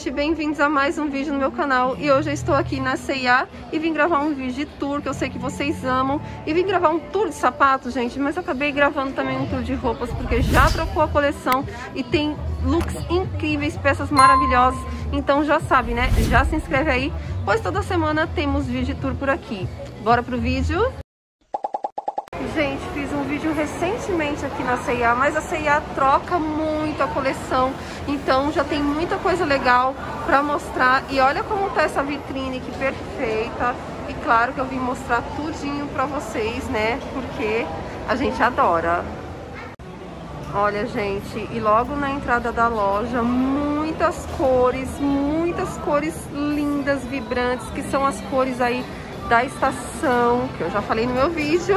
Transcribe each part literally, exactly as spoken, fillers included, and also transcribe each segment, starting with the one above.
noite, bem-vindos a mais um vídeo no meu canal. E hoje eu estou aqui na C e A e vim gravar um vídeo de tour, que eu sei que vocês amam. E vim gravar um tour de sapatos, gente, mas acabei gravando também um tour de roupas, porque já trocou a coleção e tem looks incríveis, peças maravilhosas. Então já sabe, né? Já se inscreve aí, pois toda semana temos vídeo de tour por aqui. Bora pro vídeo? Gente, fiz um vídeo recentemente aqui na C e A, mas a C e A troca muito a coleção, então já tem muita coisa legal para mostrar. E olha como tá essa vitrine, que perfeita. E claro que eu vim mostrar tudinho para vocês, né, porque a gente adora. Olha, gente, e logo na entrada da loja, muitas cores, muitas cores lindas, vibrantes, que são as cores aí da estação, que eu já falei no meu vídeo.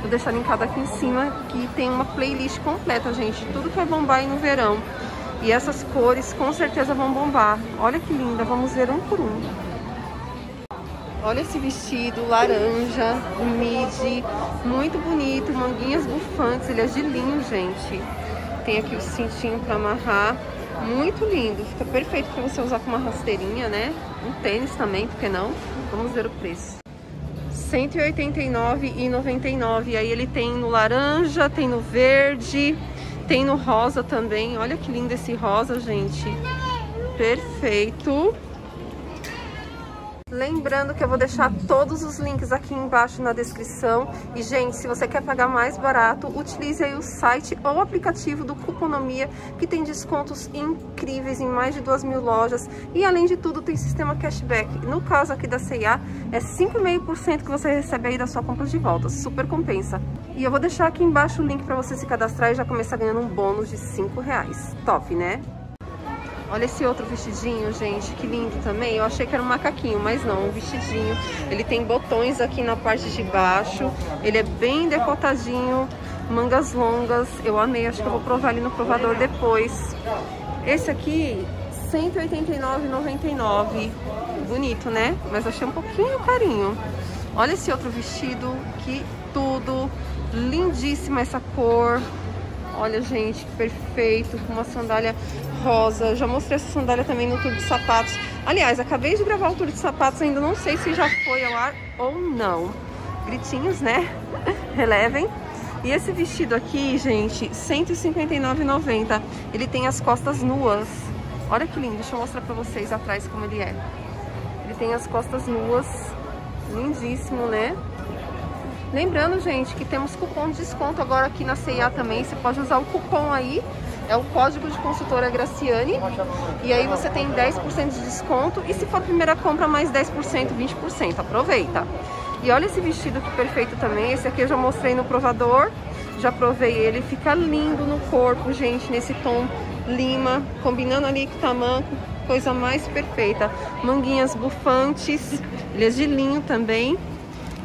Vou deixar linkado aqui em cima, que tem uma playlist completa, gente, tudo que vai bombar aí no verão. E essas cores com certeza vão bombar. Olha que linda, vamos ver um por um. Olha esse vestido laranja, midi, muito bonito, manguinhas bufantes, ele é de linho, gente. Tem aqui o cintinho para amarrar, muito lindo, fica perfeito para você usar com uma rasteirinha, né? Um tênis também, porque não? Vamos ver o preço. cento e oitenta e nove reais e noventa e nove centavos. E aí ele tem no laranja, tem no verde, tem no rosa também. Olha que lindo esse rosa, gente. Perfeito. Lembrando que eu vou deixar todos os links aqui embaixo na descrição. E, gente, se você quer pagar mais barato, utilize aí o site ou o aplicativo do Cuponomia, que tem descontos incríveis em mais de duas mil lojas. E, além de tudo, tem sistema cashback. No caso aqui da C e A, é cinco vírgula cinco por cento que você recebe aí da sua compra de volta. Super compensa. E eu vou deixar aqui embaixo o link para você se cadastrar e já começar ganhando um bônus de cinco reais. Top, né? Olha esse outro vestidinho, gente, que lindo também. Eu achei que era um macaquinho, mas não, um vestidinho. Ele tem botões aqui na parte de baixo. Ele é bem decotadinho, mangas longas. Eu amei, acho que eu vou provar ali no provador depois. Esse aqui, cento e oitenta e nove reais e noventa e nove centavos. Bonito, né? Mas achei um pouquinho carinho. Olha esse outro vestido, que tudo. Lindíssima essa cor. Olha, gente, perfeito, com uma sandália rosa. Já mostrei essa sandália também no tour de sapatos. Aliás, acabei de gravar o tour de sapatos, ainda não sei se já foi ao ar ou não. Gritinhos, né? Relevem. E esse vestido aqui, gente, cento e cinquenta e nove reais e noventa centavos. Ele tem as costas nuas. Olha que lindo, deixa eu mostrar pra vocês atrás como ele é. Ele tem as costas nuas. Lindíssimo, né? Lembrando, gente, que temos cupom de desconto agora aqui na C e A também. Você pode usar o cupom aí, é o código de consultora Graciane. E aí você tem dez por cento de desconto. E se for a primeira compra, mais dez por cento, vinte por cento. Aproveita! E olha esse vestido que perfeito também. Esse aqui eu já mostrei no provador. Já provei ele. Fica lindo no corpo, gente, nesse tom lima. Combinando ali com o tamanho, coisa mais perfeita. Manguinhas bufantes. Ele é de linho também.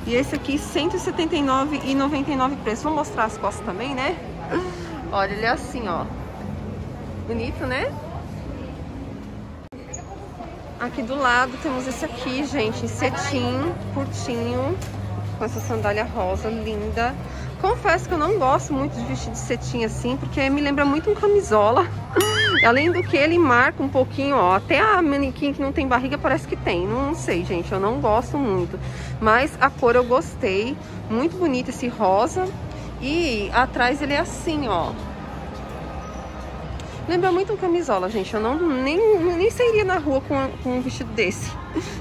E esse aqui, cento e setenta e nove reais e noventa e nove centavos preço. Vou mostrar as costas também, né? Olha, ele é assim, ó. Bonito, né? Aqui do lado temos esse aqui, gente, em cetim, curtinho, com essa sandália rosa, linda. Confesso que eu não gosto muito de vestir de cetim assim, porque me lembra muito um camisola. Além do que ele marca um pouquinho, ó, até a manequim que não tem barriga parece que tem. Não, não sei, gente, eu não gosto muito. Mas a cor eu gostei, muito bonito esse rosa. E atrás ele é assim, ó. Lembra muito um camisola, gente. Eu não, nem, nem sairia na rua com, a, com um vestido desse.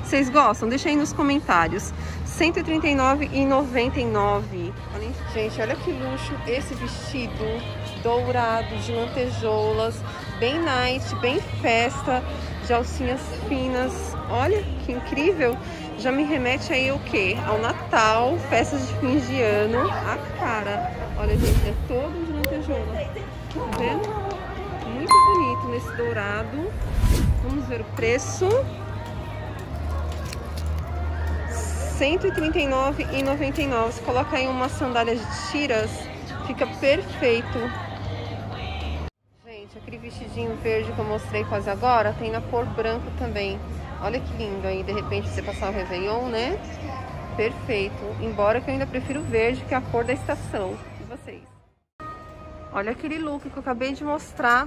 Vocês gostam? Deixa aí nos comentários. cento e trinta e nove reais e noventa e nove centavos. Gente, olha que luxo esse vestido dourado de lantejoulas. Bem night, bem festa. De alcinhas finas. Olha que incrível. Já me remete aí o quê? Ao Natal, festas de fim de ano. A cara. Olha, gente, é todo de lantejoulas. Tá vendo? Muito bonito nesse dourado. Vamos ver o preço. cento e trinta e nove reais e noventa e nove centavos. Você coloca aí uma sandália de tiras, fica perfeito. Gente, aquele vestidinho verde que eu mostrei quase agora, tem na cor branco também. Olha que lindo aí, de repente você passar o Réveillon, né? Perfeito. Embora que eu ainda prefiro o verde, que é a cor da estação. E vocês? Olha aquele look que eu acabei de mostrar.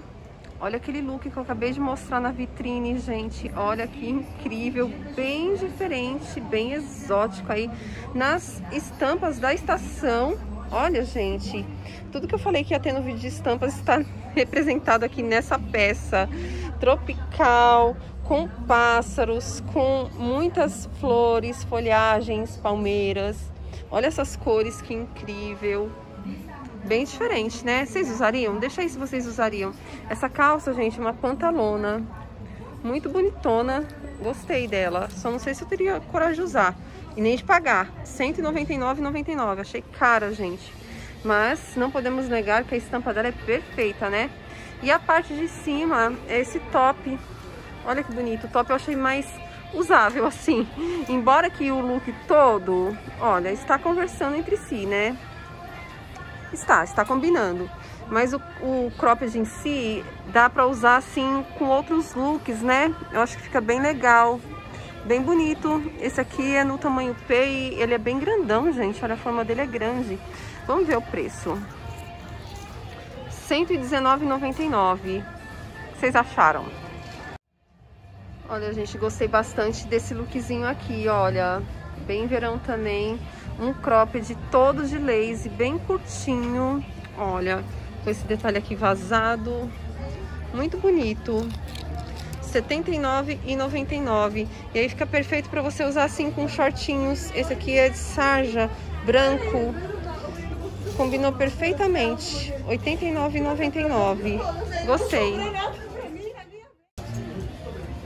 Olha aquele look que eu acabei de mostrar na vitrine, gente. Olha que incrível, bem diferente, bem exótico aí nas estampas da estação. Olha, gente, tudo que eu falei que ia ter no vídeo de estampas está representado aqui nessa peça. Tropical, com pássaros, com muitas flores, folhagens, palmeiras. Olha essas cores, que incrível. Bem diferente, né? Vocês usariam? Deixa aí se vocês usariam. Essa calça, gente, é uma pantalona. Muito bonitona. Gostei dela. Só não sei se eu teria coragem de usar. E nem de pagar. cento e noventa e nove reais e noventa e nove centavos. Achei cara, gente. Mas não podemos negar que a estampa dela é perfeita, né? E a parte de cima é esse top. Olha que bonito. O top eu achei mais usável, assim. Embora que o look todo, olha, está conversando entre si, né? Está, está combinando. Mas o, o cropped em si dá pra usar assim com outros looks, né? Eu acho que fica bem legal, bem bonito. Esse aqui é no tamanho P e ele é bem grandão, gente. Olha, a forma dele é grande. Vamos ver o preço. cento e dezenove reais e noventa e nove centavos. O que vocês acharam? Olha, gente, gostei bastante desse lookzinho aqui, olha. Bem verão também. Um cropped todo de lace, bem curtinho. Olha, com esse detalhe aqui vazado. Muito bonito. setenta e nove reais e noventa e nove centavos. E aí fica perfeito para você usar assim com shortinhos. Esse aqui é de sarja, branco. Combinou perfeitamente. oitenta e nove reais e noventa e nove centavos. Gostei.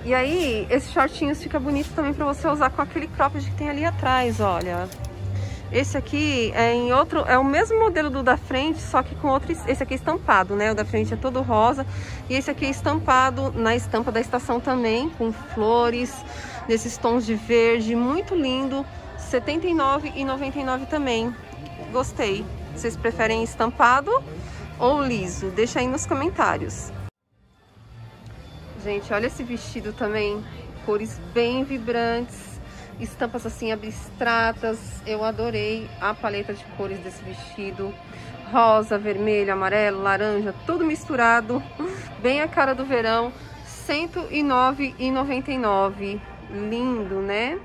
E aí, esses shortinhos fica bonito também para você usar com aquele cropped que tem ali atrás, olha. Esse aqui é em outro, é o mesmo modelo do da frente, só que com outro. Esse aqui é estampado, né? O da frente é todo rosa. E esse aqui é estampado na estampa da estação também, com flores, nesses tons de verde. Muito lindo. setenta e nove reais e noventa e nove centavos também. Gostei. Vocês preferem estampado ou liso? Deixa aí nos comentários. Gente, olha esse vestido também. Cores bem vibrantes. Estampas assim abstratas. Eu adorei a paleta de cores desse vestido. Rosa, vermelho, amarelo, laranja, tudo misturado. Bem a cara do verão. cento e nove reais e noventa e nove centavos. Lindo, né?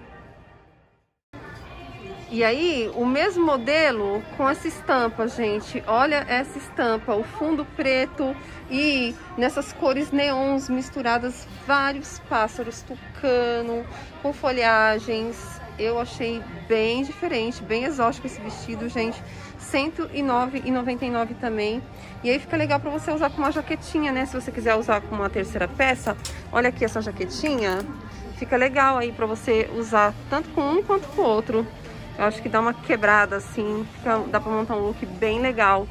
E aí, o mesmo modelo com essa estampa, gente. Olha essa estampa, o fundo preto e nessas cores neons misturadas vários pássaros, tucano, com folhagens. Eu achei bem diferente, bem exótico esse vestido, gente. cento e nove reais e noventa e nove centavos também. E aí fica legal para você usar com uma jaquetinha, né? Se você quiser usar com uma terceira peça, olha aqui essa jaquetinha. Fica legal aí para você usar tanto com um quanto com o outro. Eu acho que dá uma quebrada assim, fica, dá para montar um look bem legal.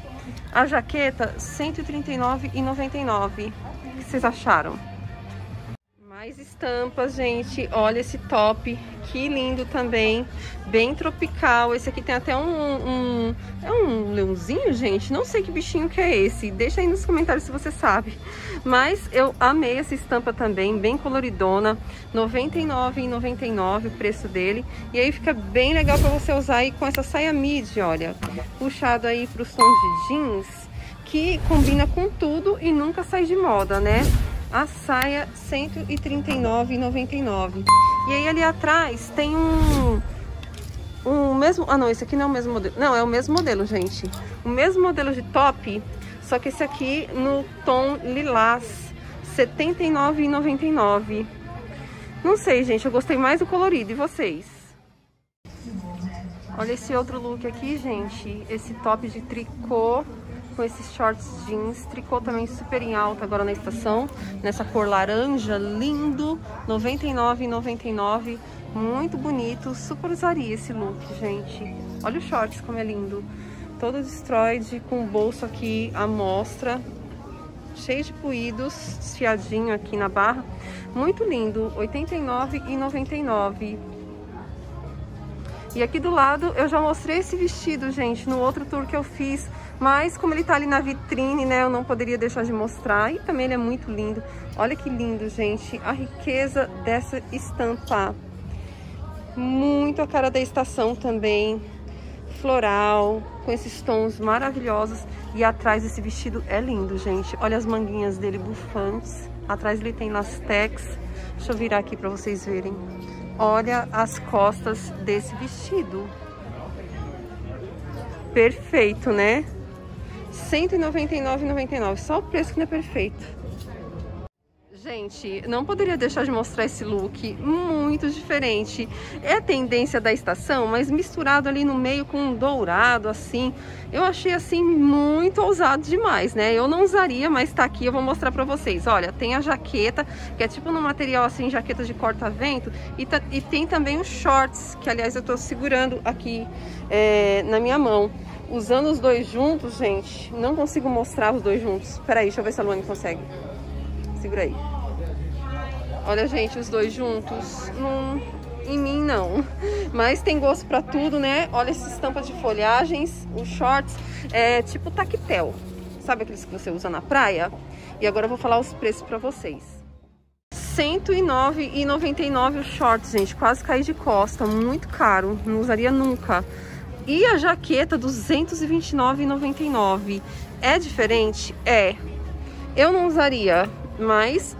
A jaqueta, cento e trinta e nove reais e noventa e nove centavos. O que vocês acharam? Mais estampas, gente. Olha esse top. Que lindo também. Bem tropical. Esse aqui tem até um... um é um leãozinho, gente? Não sei que bichinho que é esse. Deixa aí nos comentários se você sabe. Mas eu amei essa estampa também. Bem coloridona. noventa e nove reais e noventa e nove centavos o preço dele. E aí fica bem legal para você usar aí com essa saia midi, olha. Puxado aí para os tons de jeans. Que combina com tudo e nunca sai de moda, né? A saia, cento e trinta e nove reais e noventa e nove centavos. E aí ali atrás tem um... um mesmo... Ah, não, esse aqui não é o mesmo modelo. Não, é o mesmo modelo, gente. O mesmo modelo de top, só que esse aqui no tom lilás. setenta e nove reais e noventa e nove centavos. Não sei, gente, eu gostei mais do colorido. E vocês? Olha esse outro look aqui, gente. Esse top de tricô. Com esses shorts jeans, tricô também super em alta agora na estação, nessa cor laranja, lindo, noventa e nove reais e noventa e nove centavos, muito bonito, super usaria esse look, gente. Olha os shorts como é lindo, todo destroyed, com o bolso aqui à mostra, cheio de puídos, desfiadinho aqui na barra, muito lindo, oitenta e nove reais e noventa e nove centavos. E aqui do lado eu já mostrei esse vestido, gente, no outro tour que eu fiz, mas como ele tá ali na vitrine, né, eu não poderia deixar de mostrar. E também ele é muito lindo. Olha que lindo, gente, a riqueza dessa estampa. Muito a cara da estação também. Floral, com esses tons maravilhosos. E atrás esse vestido é lindo, gente. Olha as manguinhas dele bufantes. Atrás ele tem lastex. Deixa eu virar aqui para vocês verem. Olha as costas desse vestido. Perfeito, né? cento e noventa e nove reais e noventa e nove centavos. Só o preço que não é perfeito. Gente, não poderia deixar de mostrar esse look muito diferente. É a tendência da estação, mas misturado ali no meio com um dourado, assim. Eu achei, assim, muito ousado demais, né? Eu não usaria, mas tá aqui, eu vou mostrar pra vocês. Olha, tem a jaqueta, que é tipo no material, assim, jaqueta de corta-vento. E, tá, e tem também os shorts, que, aliás, eu tô segurando aqui é, na minha mão. Usando os dois juntos, gente, não consigo mostrar os dois juntos. Peraí, deixa eu ver se a Luane consegue. Segura aí. Olha, gente, os dois juntos. Não, em mim, não. Mas tem gosto pra tudo, né? Olha essa estampa de folhagens, os shorts. É tipo tactel. Sabe aqueles que você usa na praia? E agora eu vou falar os preços pra vocês. cento e nove reais e noventa e nove centavos os shorts, gente. Quase caí de costa. Muito caro. Não usaria nunca. E a jaqueta, duzentos e vinte e nove reais e noventa e nove centavos. É diferente? É. Eu não usaria... Mas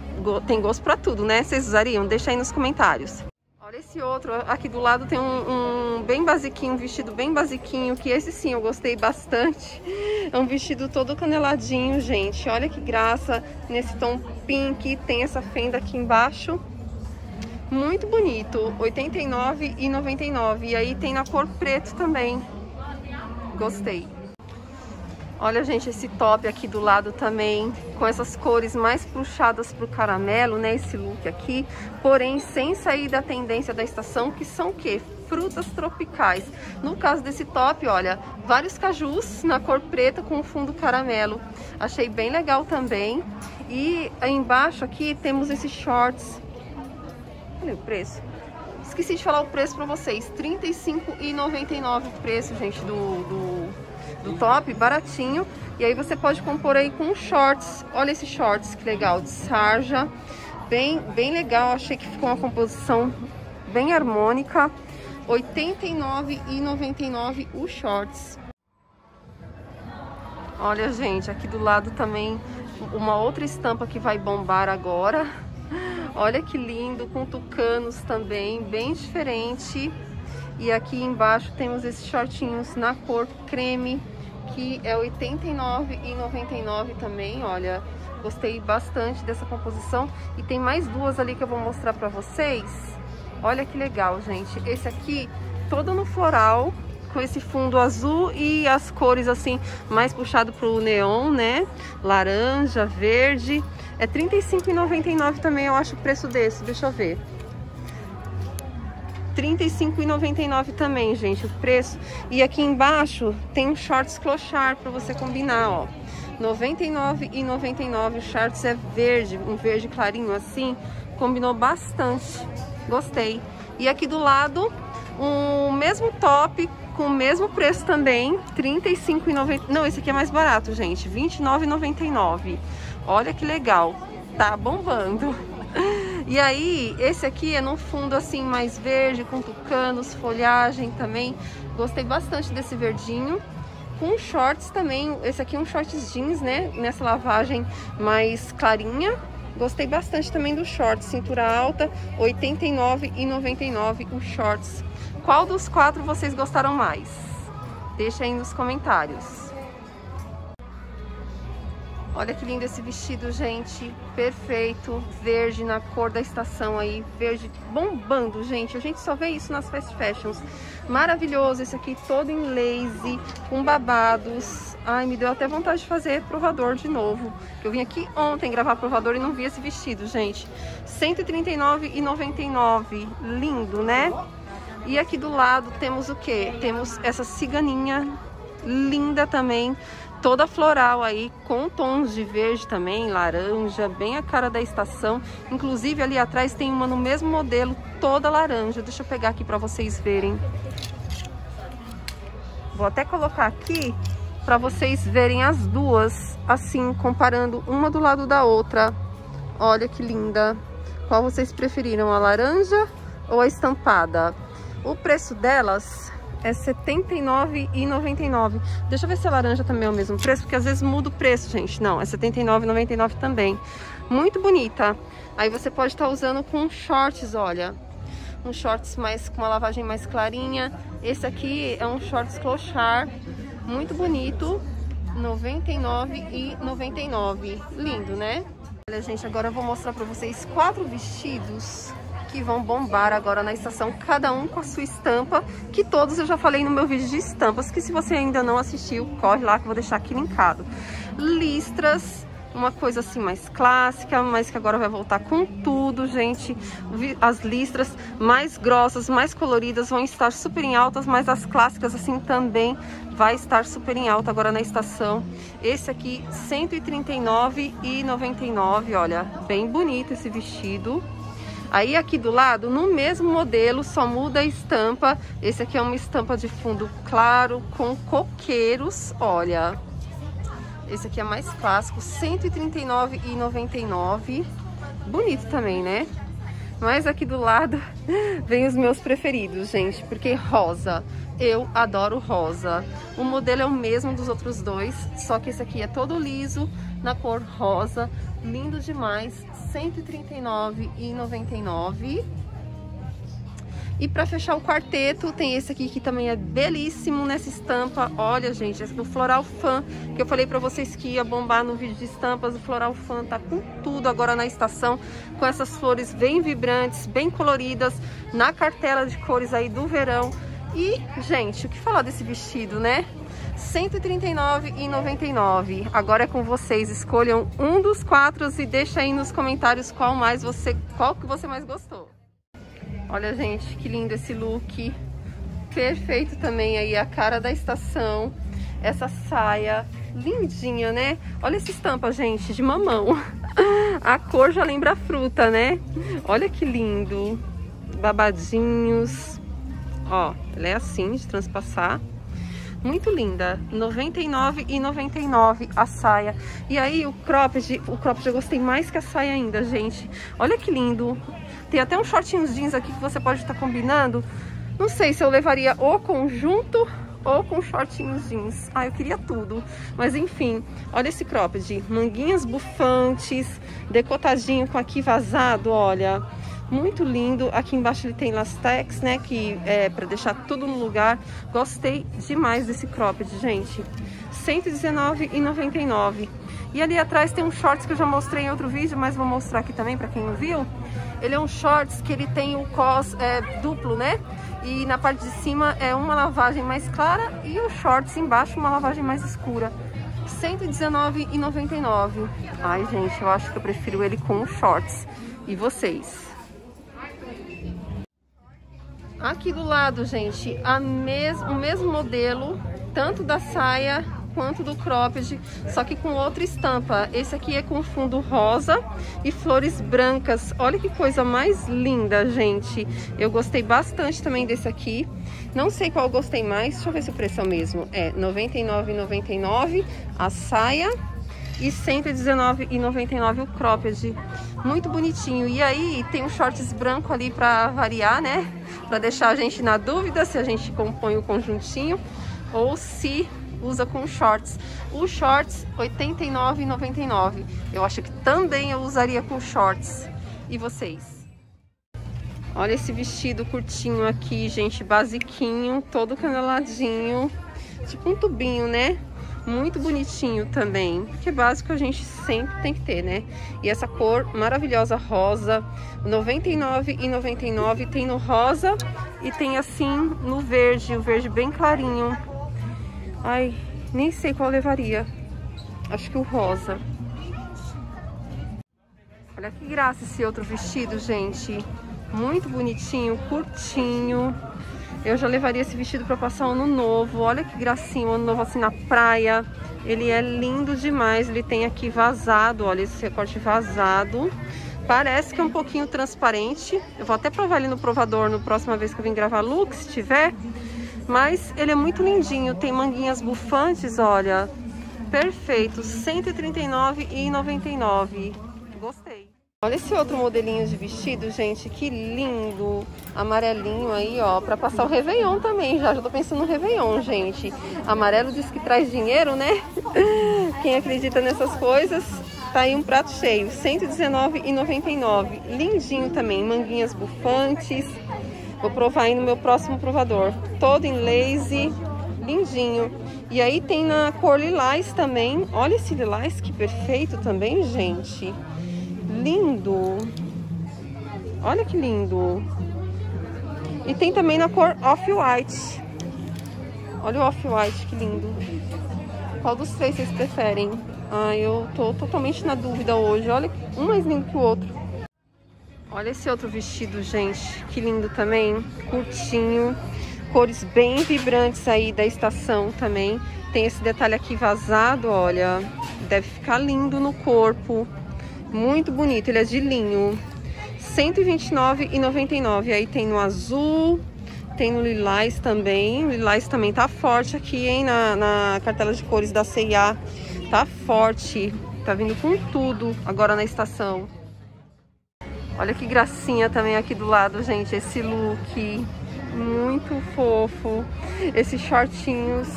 tem gosto pra tudo, né? Vocês usariam? Deixa aí nos comentários. Olha esse outro. Aqui do lado tem um, um bem basiquinho, um vestido bem basiquinho. Que esse sim eu gostei bastante. É um vestido todo caneladinho, gente. Olha que graça. Nesse tom pink. Tem essa fenda aqui embaixo. Muito bonito. oitenta e nove reais e noventa e nove centavos. E aí tem na cor preto também. Gostei. Olha, gente, esse top aqui do lado também, com essas cores mais puxadas pro caramelo, né? Esse look aqui, porém, sem sair da tendência da estação, que são o quê? Frutas tropicais. No caso desse top, olha, vários cajus na cor preta com fundo caramelo. Achei bem legal também. E aí embaixo aqui temos esses shorts. Olha o preço. Esqueci de falar o preço pra vocês. trinta e cinco reais e noventa e nove centavos o preço, gente, do... do... do top, baratinho. E aí você pode compor aí com shorts. Olha esse shorts, que legal, de sarja. Bem, bem legal, achei que ficou uma composição bem harmônica. oitenta e nove reais e noventa e nove centavos os shorts. Olha, gente, aqui do lado também uma outra estampa que vai bombar agora. Olha que lindo, com tucanos também, bem diferente. E aqui embaixo temos esses shortinhos na cor creme, que é oitenta e nove reais e noventa e nove centavos também, olha. Gostei bastante dessa composição. E tem mais duas ali que eu vou mostrar pra vocês. Olha que legal, gente. Esse aqui, todo no floral, com esse fundo azul e as cores, assim, mais puxado pro neon, né? Laranja, verde. É trinta e cinco reais e noventa e nove centavos também, eu acho o preço desse. Deixa eu ver. trinta e cinco reais e noventa e nove centavos também, gente, o preço. E aqui embaixo tem um shorts clochard para você combinar, ó. noventa e nove reais e noventa e nove centavos, o shorts é verde, um verde clarinho assim, combinou bastante. Gostei. E aqui do lado, o mesmo top com o mesmo preço também, trinta e cinco reais e noventa e nove centavos. Não, esse aqui é mais barato, gente, vinte e nove reais e noventa e nove centavos. Olha que legal. Tá bombando. E aí, esse aqui é num fundo assim mais verde, com tucanos, folhagem também. Gostei bastante desse verdinho. Com shorts também, esse aqui é um shorts jeans, né? Nessa lavagem mais clarinha. Gostei bastante também do shorts, cintura alta, oitenta e nove reais e noventa e nove centavos os shorts. Qual dos quatro vocês gostaram mais? Deixa aí nos comentários. Olha que lindo esse vestido, gente, perfeito, verde na cor da estação aí, verde bombando, gente. A gente só vê isso nas fast fashions. Maravilhoso esse aqui, todo em lace, com babados. Ai, me deu até vontade de fazer provador de novo. Eu vim aqui ontem gravar provador e não vi esse vestido, gente. cento e trinta e nove reais e noventa e nove centavos, lindo, né? E aqui do lado temos o quê? Temos essa ciganinha linda também. Toda floral aí, com tons de verde também, laranja, bem a cara da estação. Inclusive ali atrás tem uma no mesmo modelo, toda laranja. Deixa eu pegar aqui para vocês verem. Vou até colocar aqui para vocês verem as duas, assim, comparando uma do lado da outra. Olha que linda. Qual vocês preferiram, a laranja ou a estampada? O preço delas é setenta e nove reais e noventa e nove centavos. Deixa eu ver se a laranja também é o mesmo preço, porque às vezes muda o preço, gente. Não, é setenta e nove reais e noventa e nove centavos também. Muito bonita. Aí você pode estar usando com shorts, olha. Um shorts mais, com uma lavagem mais clarinha. Esse aqui é um shorts clochard, muito bonito. noventa e nove reais e noventa e nove centavos. Lindo, né? Olha, gente, agora eu vou mostrar pra vocês quatro vestidos que vão bombar agora na estação, cada um com a sua estampa, que todos eu já falei no meu vídeo de estampas, que se você ainda não assistiu, corre lá que eu vou deixar aqui linkado. Listras, uma coisa assim mais clássica, mas que agora vai voltar com tudo, gente. As listras mais grossas, mais coloridas vão estar super em altas, mas as clássicas assim também vai estar super em alta agora na estação. Esse aqui, cento e trinta e nove reais e noventa e nove centavos, olha, bem bonito esse vestido. Aí aqui do lado, no mesmo modelo, só muda a estampa. Esse aqui é uma estampa de fundo claro com coqueiros, olha. Esse aqui é mais clássico, cento e trinta e nove reais e noventa e nove centavos. Bonito também, né? Mas aqui do lado vem os meus preferidos, gente, porque rosa. Eu adoro rosa. O modelo é o mesmo dos outros dois, só que esse aqui é todo liso, na cor rosa. Lindo demais, cento e trinta e nove reais e noventa e nove centavos. E pra fechar o quarteto, tem esse aqui que também é belíssimo nessa estampa. Olha, gente, esse do Floral Fan, que eu falei pra vocês que ia bombar no vídeo de estampas. O Floral Fan tá com tudo agora na estação, com essas flores bem vibrantes, bem coloridas, na cartela de cores aí do verão. E, gente, o que falar desse vestido, né? cento e trinta e nove reais e noventa e nove centavos. Agora é com vocês, escolham um dos quatro e deixa aí nos comentários qual mais você, qual que você mais gostou. Olha, gente, que lindo esse look. Perfeito também aí, a cara da estação. Essa saia lindinha, né? Olha essa estampa, gente, de mamão. A cor já lembra a fruta, né? Olha que lindo. Babadinhos. Ó, ela é assim, de transpassar. Muito linda, noventa e nove reais e noventa e nove centavos a saia. E aí o cropped, o cropped eu gostei mais que a saia ainda, gente. Olha que lindo. Tem até um shortinho jeans aqui que você pode estar combinando. Não sei se eu levaria o conjunto ou com shortinhos jeans. Ah, eu queria tudo. Mas enfim, olha esse cropped. Manguinhas bufantes, decotadinho com aqui vazado, olha. Muito lindo. Aqui embaixo ele tem lastex, né? Que é pra deixar tudo no lugar. Gostei demais desse cropped, gente. cento e dezenove reais e noventa e nove centavos. E ali atrás tem um shorts que eu já mostrei em outro vídeo, mas vou mostrar aqui também pra quem não viu. Ele é um shorts que ele tem o cos é, duplo, né? E na parte de cima é uma lavagem mais clara e o shorts embaixo uma lavagem mais escura. cento e dezenove reais e noventa e nove centavos. Ai, gente, eu acho que eu prefiro ele com o shorts. E vocês? Aqui do lado, gente, a mes o mesmo modelo, tanto da saia quanto do cropped, só que com outra estampa. Esse aqui é com fundo rosa e flores brancas. Olha que coisa mais linda, gente. Eu gostei bastante também desse aqui. Não sei qual eu gostei mais. Deixa eu ver se o preço é o mesmo. É noventa e nove reais e noventa e nove centavos a saia e cento e dezenove reais e noventa e nove centavos o cropped. Muito bonitinho. E aí tem um shorts branco ali pra variar, né? Para deixar a gente na dúvida se a gente compõe o conjuntinho ou se usa com shorts. O shorts oitenta e nove reais e noventa e nove centavos. Eu acho que também eu usaria com shorts. E vocês? Olha esse vestido curtinho aqui, gente, basiquinho, todo caneladinho, tipo um tubinho, né? Muito bonitinho também, porque básico a gente sempre tem que ter, né? E essa cor maravilhosa rosa, noventa e nove reais e noventa e nove centavos, tem no rosa e tem assim no verde, o verde bem clarinho. Ai, nem sei qual levaria, acho que o rosa. Olha que graça esse outro vestido, gente, muito bonitinho, curtinho. Eu já levaria esse vestido para passar o ano novo. Olha que gracinha, o ano novo assim na praia. Ele é lindo demais. Ele tem aqui vazado, olha esse recorte vazado. Parece que é um pouquinho transparente. Eu vou até provar ele no provador na próxima vez que eu vim gravar look, se tiver. Mas ele é muito lindinho. Tem manguinhas bufantes, olha. Perfeito, cento e trinta e nove reais e noventa e nove centavos. Gostei. Olha esse outro modelinho de vestido, gente, que lindo, amarelinho aí, ó, pra passar o Réveillon também, já, já tô pensando no Réveillon, gente. Amarelo diz que traz dinheiro, né? Quem acredita nessas coisas, tá aí um prato cheio, cento e dezenove reais e noventa e nove centavos, lindinho também, manguinhas bufantes, vou provar aí no meu próximo provador, todo em lace, lindinho. E aí tem na cor lilás também, olha esse lilás que perfeito também, gente. Lindo, olha que lindo. E tem também na cor off-white, olha o off-white que lindo. Qual dos três vocês preferem? Ah, eu tô totalmente na dúvida hoje, olha um mais lindo que o outro. Olha esse outro vestido, gente, que lindo também, curtinho, cores bem vibrantes aí da estação também. Tem esse detalhe aqui vazado, olha, deve ficar lindo no corpo. Muito bonito, ele é de linho, cento e vinte e nove reais e noventa e nove centavos. Aí tem no azul, tem no lilás também. O lilás também tá forte aqui, hein, na, na cartela de cores da C e A. Tá forte, tá vindo com tudo agora na estação. Olha que gracinha também aqui do lado, gente, esse look muito fofo. Esses shortinhos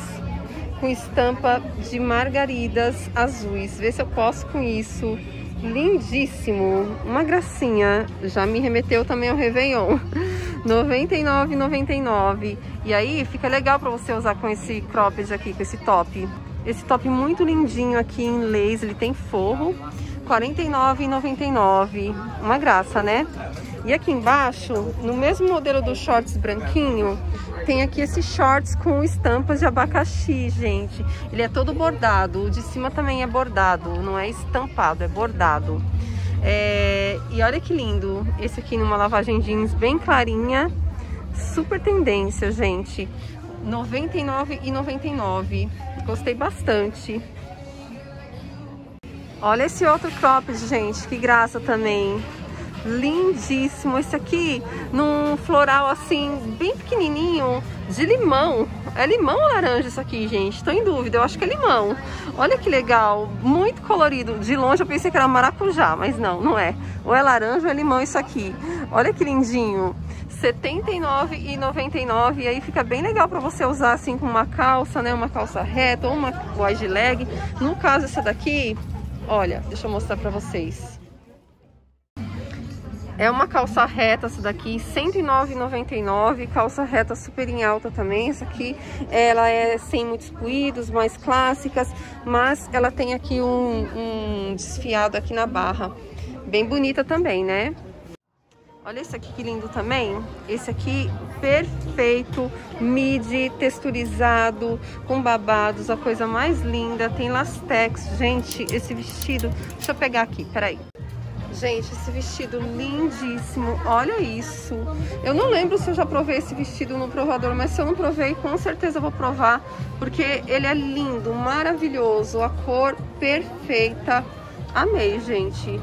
com estampa de margaridas azuis. Vê se eu posso com isso. Lindíssimo, uma gracinha, já me remeteu também ao Réveillon, noventa e nove reais e noventa e nove centavos. E aí fica legal para você usar com esse cropped aqui, com esse top. Esse top muito lindinho aqui em lace, ele tem forro, quarenta e nove reais e noventa e nove centavos, uma graça, né? E aqui embaixo, no mesmo modelo do shorts branquinho, tem aqui esses shorts com estampas de abacaxi, gente. Ele é todo bordado, o de cima também é bordado, não é estampado, é bordado. É... E olha que lindo, esse aqui numa lavagem jeans bem clarinha, super tendência, gente. noventa e nove reais e noventa e nove centavos, gostei bastante. Olha esse outro cropped, gente, que graça também. Lindíssimo, esse aqui num floral assim bem pequenininho, de limão. É limão ou laranja isso aqui, gente? Tô em dúvida, eu acho que é limão. Olha que legal, muito colorido. De longe eu pensei que era maracujá, mas não, não é. Ou é laranja ou é limão isso aqui. Olha que lindinho, setenta e nove reais e noventa e nove centavos. E aí fica bem legal pra você usar assim com uma calça, né? Uma calça reta ou uma wide leg. No caso essa daqui, olha, deixa eu mostrar pra vocês. É uma calça reta essa daqui, cento e nove reais e noventa e nove centavos, calça reta super em alta também. Essa aqui, ela é sem muitos puídos, mais clássicas, mas ela tem aqui um, um desfiado aqui na barra. Bem bonita também, né? Olha esse aqui que lindo também. Esse aqui, perfeito, midi, texturizado, com babados, a coisa mais linda. Tem lastex, gente, esse vestido... Deixa eu pegar aqui, peraí. Gente, esse vestido lindíssimo, olha isso. Eu não lembro se eu já provei esse vestido no provador, mas se eu não provei, com certeza eu vou provar, porque ele é lindo, maravilhoso, a cor perfeita. Amei, gente.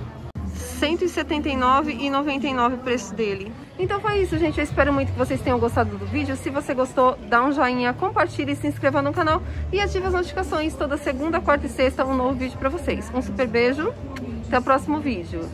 cento e setenta e nove reais e noventa e nove centavos o preço dele. Então foi isso, gente. Eu espero muito que vocês tenham gostado do vídeo. Se você gostou, dá um joinha, compartilha e se inscreva no canal. E ative as notificações. Toda segunda, quarta e sexta um novo vídeo pra vocês. Um super beijo. Até o próximo vídeo.